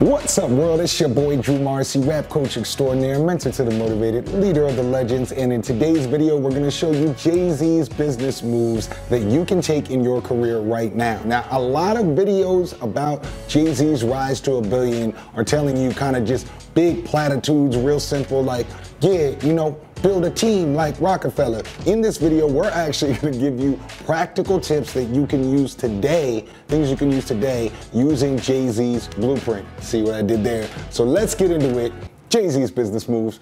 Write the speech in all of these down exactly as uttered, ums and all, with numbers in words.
What's up, world? It's your boy Drew Marcy, rap coach extraordinaire, mentor to the motivated, leader of the legends, and in today's video, we're gonna show you Jay-Z's business moves that you can take in your career right now. Now, a lot of videos about Jay-Z's rise to a billion are telling you kind of just big platitudes, real simple, like, yeah, you know, build a team like Rockefeller. In this video, we're actually gonna give you practical tips that you can use today, things you can use today using Jay-Z's blueprint. See what I did there? So let's get into it. Jay-Z's business moves.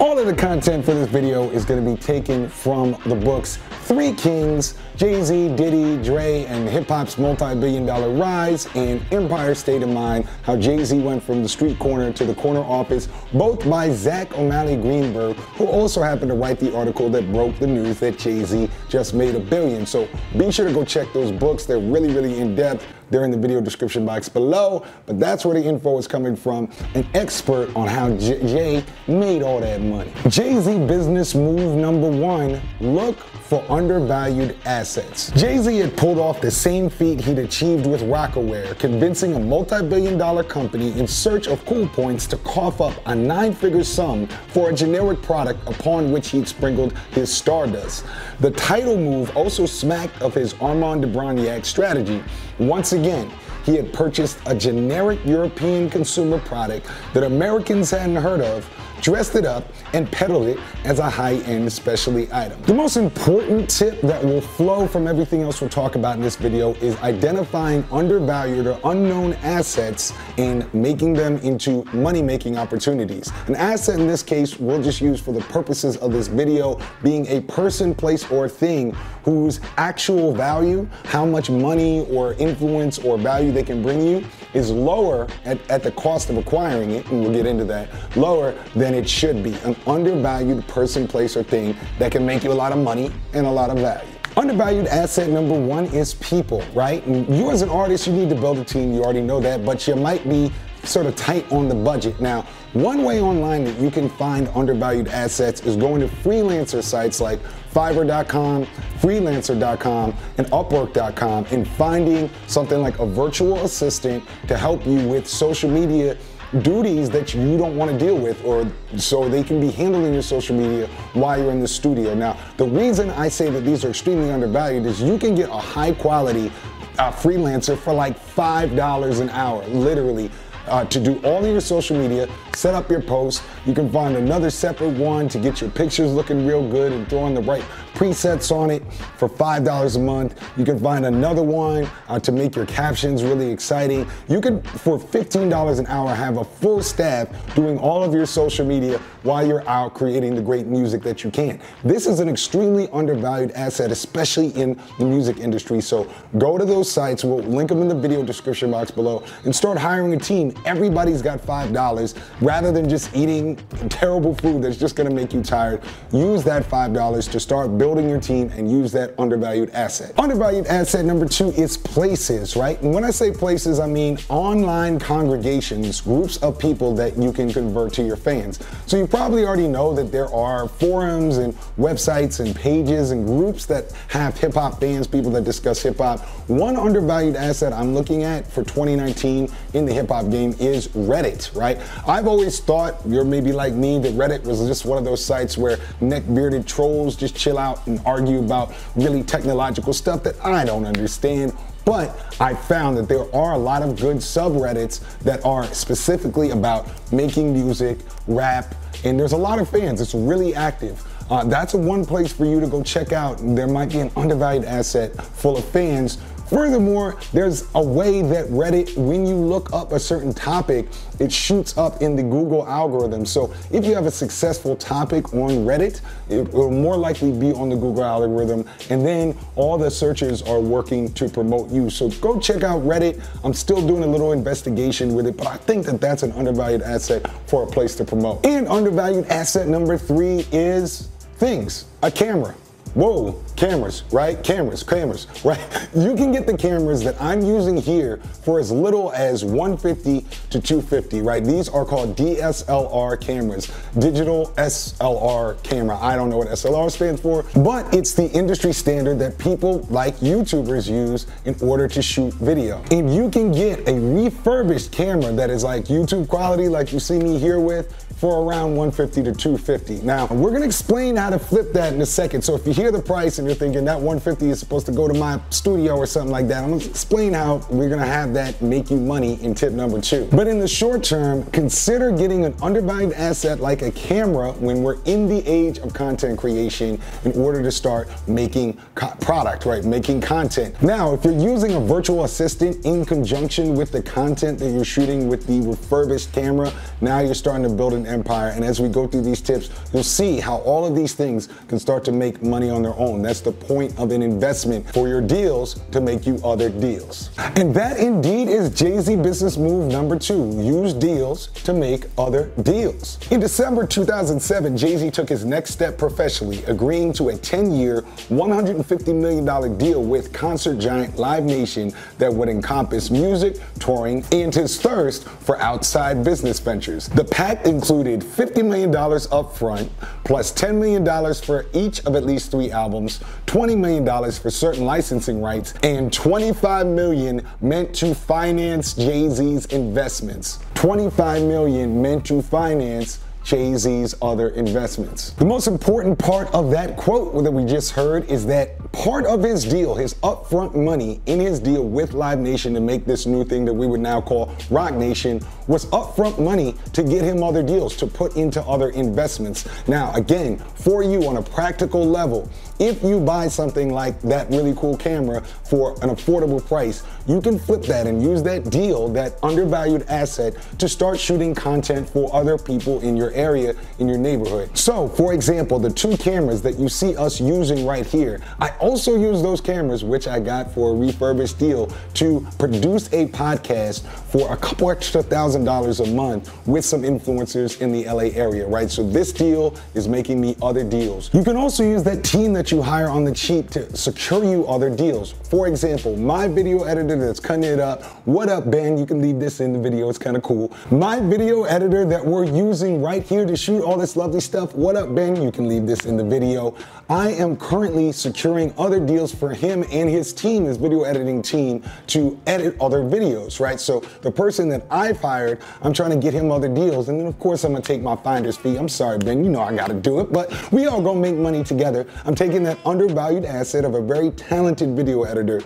All of the content for this video is gonna be taken from the books Three Kings, Jay-Z, Diddy, Dre, and hip-hop's multi-billion dollar rise, and Empire State of Mind, How Jay-Z Went from the Street Corner to the Corner Office, both by Zach O'Malley Greenberg, who also happened to write the article that broke the news that Jay-Z just made a billion. So be sure to go check those books. They're really, really in-depth. They're in the video description box below, but that's where the info is coming from. An expert on how J- Jay made all that money. Jay-Z business move number one, look for undervalued assets. Jay-Z had pulled off the same feat he'd achieved with Rocawear, convincing a multi-billion dollar company in search of cool points to cough up a nine-figure sum for a generic product upon which he'd sprinkled his stardust. The title move also smacked of his Armand de Brignac strategy. Once again, he had purchased a generic European consumer product that Americans hadn't heard of, dressed it up, and peddled it as a high-end specialty item. The most important tip that will flow from everything else we'll talk about in this video is identifying undervalued or unknown assets and making them into money-making opportunities. An asset in this case we'll just use for the purposes of this video being a person, place, or thing whose actual value, how much money or influence or value they can bring you, is lower at, at the cost of acquiring it, and we'll get into that, lower than And it should be. An undervalued person, place, or thing that can make you a lot of money and a lot of value. Undervalued asset number one is people, right? And you as an artist, you need to build a team, you already know that, but you might be sort of tight on the budget. Now, one way online that you can find undervalued assets is going to freelancer sites like Fiverr dot com, freelancer dot com, and Upwork dot com, and finding something like a virtual assistant to help you with social media duties that you don't want to deal with, or so they can be handling your social media while you're in the studio. Now, the reason I say that these are extremely undervalued is you can get a high quality uh, freelancer for like five dollars an hour, literally. Uh, to do all of your social media, set up your posts. You can find another separate one to get your pictures looking real good and throwing the right presets on it for five dollars a month. You can find another one uh, to make your captions really exciting. You can, for fifteen dollars an hour, have a full staff doing all of your social media while you're out creating the great music that you can. This is an extremely undervalued asset, especially in the music industry. So go to those sites, we'll link them in the video description box below, and start hiring a team. Everybody's got five dollars. Rather than just eating terrible food that's just gonna make you tired, use that five dollars to start building your team and use that undervalued asset. Undervalued asset number two is places, right? And when I say places, I mean online congregations, groups of people that you can convert to your fans. So you probably already know that there are forums and websites and pages and groups that have hip hop fans, people that discuss hip hop. One undervalued asset I'm looking at for twenty nineteen in the hip hop game is Reddit, right? I've always thought, you're maybe like me, that Reddit was just one of those sites where neck-bearded trolls just chill out and argue about really technological stuff that I don't understand. But I found that there are a lot of good subreddits that are specifically about making music, rap, and there's a lot of fans. It's really active. Uh, that's one place for you to go check out. There might be an undervalued asset full of fans. Furthermore, there's a way that Reddit, when you look up a certain topic, it shoots up in the Google algorithm. So if you have a successful topic on Reddit, it will more likely be on the Google algorithm, and then all the searchers are working to promote you. So go check out Reddit. I'm still doing a little investigation with it, but I think that that's an undervalued asset for a place to promote. And undervalued asset number three is things, a camera. Whoa, cameras, right? Cameras, cameras, right? You can get the cameras that I'm using here for as little as one fifty to two fifty, right? These are called D S L R cameras, digital S L R camera. I don't know what S L R stands for, but it's the industry standard that people like YouTubers use in order to shoot video. And you can get a refurbished camera that is like YouTube quality, like you see me here with, for around one fifty to two fifty. Now, we're gonna explain how to flip that in a second. So if you hear the price and you're thinking that one fifty is supposed to go to my studio or something like that, I'm gonna explain how we're gonna have that make you money in tip number two. But in the short term, consider getting an undervalued asset like a camera when we're in the age of content creation in order to start making product, right? Making content. Now, if you're using a virtual assistant in conjunction with the content that you're shooting with the refurbished camera, now you're starting to build an empire. And as we go through these tips, you'll see how all of these things can start to make money on their own. That's the point of an investment for your deals to make you other deals. And that indeed is Jay-Z business move number two, use deals to make other deals. In December two thousand seven, Jay-Z took his next step professionally, agreeing to a ten year, one hundred fifty million dollar deal with concert giant Live Nation that would encompass music, touring, and his thirst for outside business ventures. The pact included fifty million dollars upfront, plus ten million dollars for each of at least three albums, twenty million dollars for certain licensing rights, and twenty-five million dollars meant to finance Jay-Z's investments. twenty-five million dollars meant to finance Jay-Z's other investments. The most important part of that quote that we just heard is that part of his deal, his upfront money in his deal with Live Nation to make this new thing that we would now call Roc Nation was upfront money to get him other deals, to put into other investments. Now, again, for you on a practical level, if you buy something like that really cool camera for an affordable price, you can flip that and use that deal, that undervalued asset, to start shooting content for other people in your area, in your neighborhood. So, for example, the two cameras that you see us using right here, I also use those cameras, which I got for a refurbished deal, to produce a podcast for a couple extra thousand dollars a month with some influencers in the L A area, right? So this deal is making me other deals. You can also use that team that you hire on the cheap to secure you other deals. For example, my video editor that's cutting it up, what up, Ben? You can leave this in the video, it's kind of cool. My video editor that we're using right here to shoot all this lovely stuff, what up, Ben? You can leave this in the video. I am currently securing other deals for him and his team, his video editing team, to edit other videos, right? So the person that I've hired, I'm trying to get him other deals, and then of course I'm gonna take my finder's fee. I'm sorry, Ben, you know I gotta do it, but we all gonna make money together. I'm taking that undervalued asset of a very talented video editor,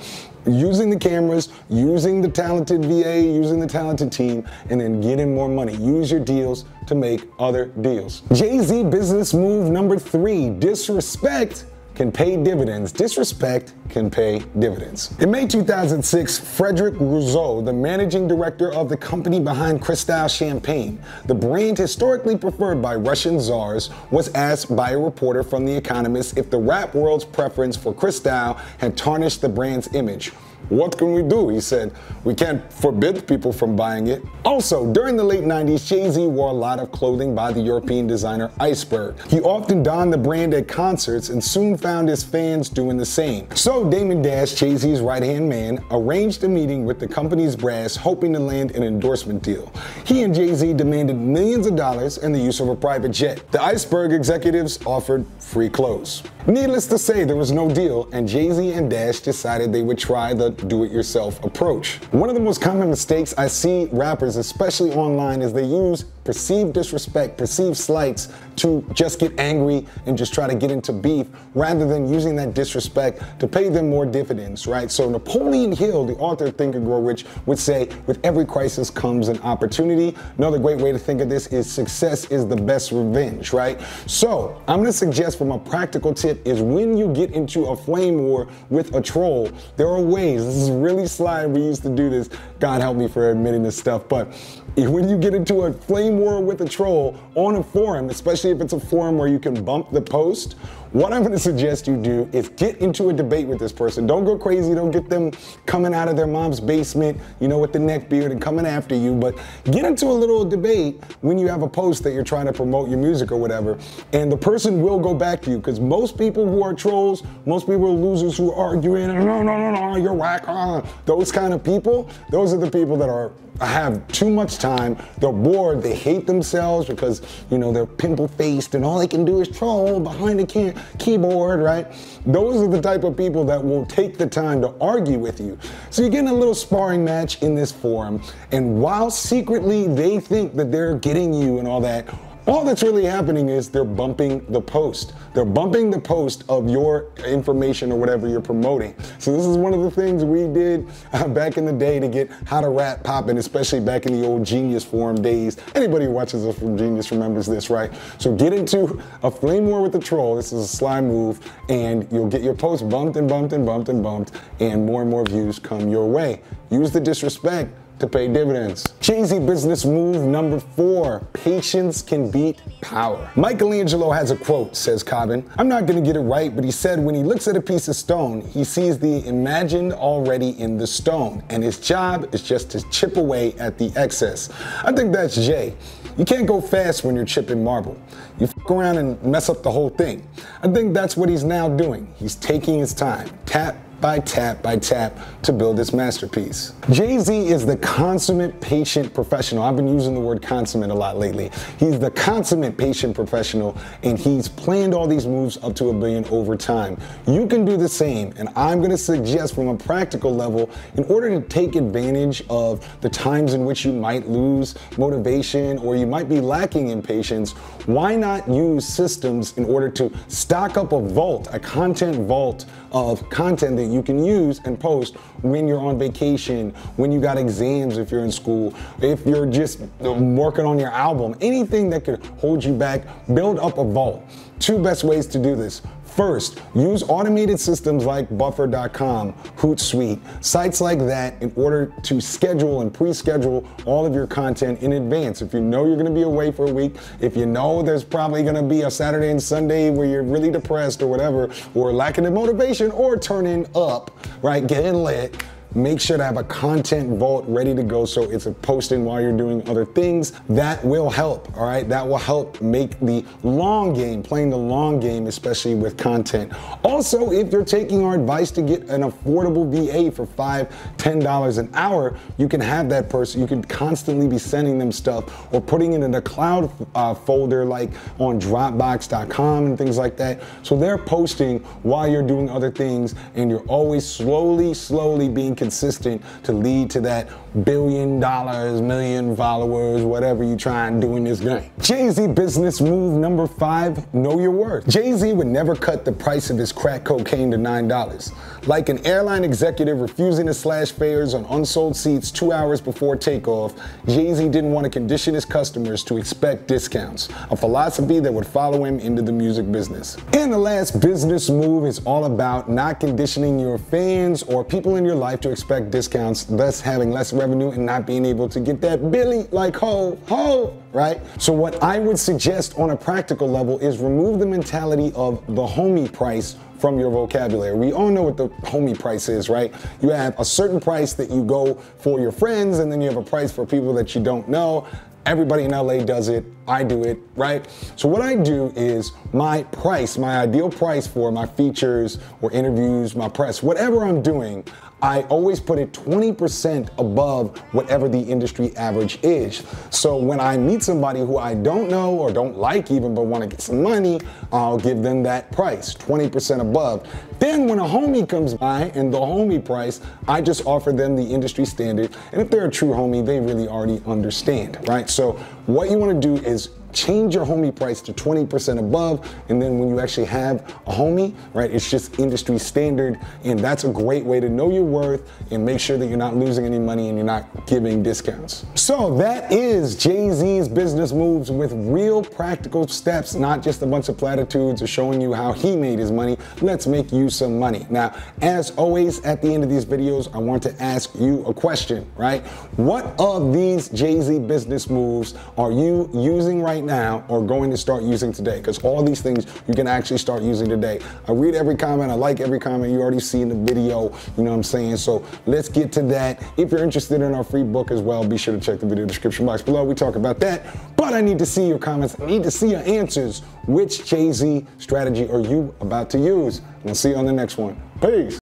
using the cameras, using the talented V A, using the talented team, and then getting more money. Use your deals to make other deals. Jay-Z business move number three, disrespect can pay dividends. Disrespect can pay dividends. In May two thousand six, Frederick Rousseau, the managing director of the company behind Cristal champagne, the brand historically preferred by Russian czars, was asked by a reporter from The Economist if the rap world's preference for Cristal had tarnished the brand's image. What can we do? He said, we can't forbid people from buying it. Also, during the late nineties, Jay-Z wore a lot of clothing by the European designer Iceberg. He often donned the brand at concerts and soon found his fans doing the same. So Damon Dash, Jay-Z's right-hand man, arranged a meeting with the company's brass, hoping to land an endorsement deal. He and Jay-Z demanded millions of dollars and the use of a private jet. The Iceberg executives offered free clothes. Needless to say, there was no deal, and Jay-Z and Dash decided they would try the do-it-yourself approach. One of the most common mistakes I see rappers, especially online, is they use perceived disrespect, perceived slights to just get angry and just try to get into beef, rather than using that disrespect to pay them more dividends, right? So Napoleon Hill, the author of Think and Grow Rich, would say, with every crisis comes an opportunity. Another great way to think of this is success is the best revenge, right? So I'm gonna suggest from a practical tip is when you get into a flame war with a troll, there are ways, this is really sly, we used to do this, God help me for admitting this stuff, but when you get into a flame war with a troll on a forum, especially if it's a forum where you can bump the post, what I'm gonna suggest you do is get into a debate with this person. Don't go crazy, don't get them coming out of their mom's basement, you know, with the neck beard and coming after you, but get into a little debate when you have a post that you're trying to promote your music or whatever, and the person will go back to you, because most people who are trolls, most people are losers who are arguing, no, no, no, no, you're whack, uh, those kind of people, those are the people that are have too much time, they're bored, they hate themselves because, you know, they're pimple-faced and all they can do is troll behind a key keyboard, right? Those are the type of people that will take the time to argue with you. So you're getting a little sparring match in this forum, and while secretly they think that they're getting you and all that, all that's really happening is they're bumping the post. They're bumping the post of your information or whatever you're promoting. So this is one of the things we did uh, back in the day to get how to rap popping, especially back in the old Genius forum days. Anybody who watches us from Genius remembers this, right? So get into a flame war with the troll. This is a sly move, and you'll get your post bumped and bumped and bumped and bumped, and more and more views come your way. Use the disrespect to pay dividends. Cheesy business move number four, patience can beat power. Michelangelo has a quote, says Cobbin. I'm not gonna get it right, but he said when he looks at a piece of stone, he sees the imagined already in the stone, and his job is just to chip away at the excess. I think that's Jay. You can't go fast when you're chipping marble. You fuck around and mess up the whole thing. I think that's what he's now doing. He's taking his time, tap, by tap by tap to build this masterpiece. Jay-Z is the consummate patient professional. I've been using the word consummate a lot lately. He's the consummate patient professional, and he's planned all these moves up to a billion over time. You can do the same, and I'm gonna suggest from a practical level, in order to take advantage of the times in which you might lose motivation or you might be lacking in patience, why not use systems in order to stock up a vault, a content vault of content that you can use and post when you're on vacation, when you got exams, if you're in school, if you're just working on your album, anything that could hold you back, build up a vault. Two best ways to do this. First, use automated systems like Buffer dot com, Hootsuite, sites like that in order to schedule and pre-schedule all of your content in advance. If you know you're gonna be away for a week, if you know there's probably gonna be a Saturday and Sunday where you're really depressed or whatever, or lacking in motivation or turning up, right, getting lit, make sure to have a content vault ready to go so it's a posting while you're doing other things. That will help, all right? That will help make the long game, playing the long game, especially with content. Also, if you're taking our advice to get an affordable V A for five, ten dollars an hour, you can have that person, you can constantly be sending them stuff or putting it in a cloud uh, folder like on Dropbox dot com and things like that. So they're posting while you're doing other things, and you're always slowly, slowly being consistent to lead to that billion dollars, million followers, whatever you try and do in this game. Jay-Z business move number five, know your worth. Jay-Z would never cut the price of his crack cocaine to nine dollars. Like an airline executive refusing to slash fares on unsold seats two hours before takeoff, Jay-Z didn't want to condition his customers to expect discounts, a philosophy that would follow him into the music business. And the last business move is all about not conditioning your fans or people in your life to expect discounts, thus having less revenue and not being able to get that Billy like ho, ho, right? So what I would suggest on a practical level is remove the mentality of the homie price from your vocabulary. We all know what the homie price is, right? You have a certain price that you go for your friends, and then you have a price for people that you don't know. Everybody in L A does it, I do it, right? So what I do is my price, my ideal price for my features or interviews, my press, whatever I'm doing, I always put it twenty percent above whatever the industry average is. So when I meet somebody who I don't know or don't like even but wanna get some money, I'll give them that price, twenty percent above. Then when a homie comes by and the homie price, I just offer them the industry standard. And if they're a true homie, they really already understand, right? So what you wanna do is change your homie price to twenty percent above, and then when you actually have a homie, right, it's just industry standard, and that's a great way to know your worth and make sure that you're not losing any money and you're not giving discounts. So that is Jay-Z's business moves with real practical steps, not just a bunch of platitudes or showing you how he made his money. Let's make you some money. Now, as always, at the end of these videos, I want to ask you a question, right? What of these Jay-Z business moves are you using right right now are going to start using today, because all these things you can actually start using today. I read every comment, I like every comment, you already see in the video, you know what I'm saying? So let's get to that. If you're interested in our free book as well, be sure to check the video description box below. We talk about that, but I need to see your comments. I need to see your answers. Which Jay-Z strategy are you about to use? And I'll see you on the next one. Peace.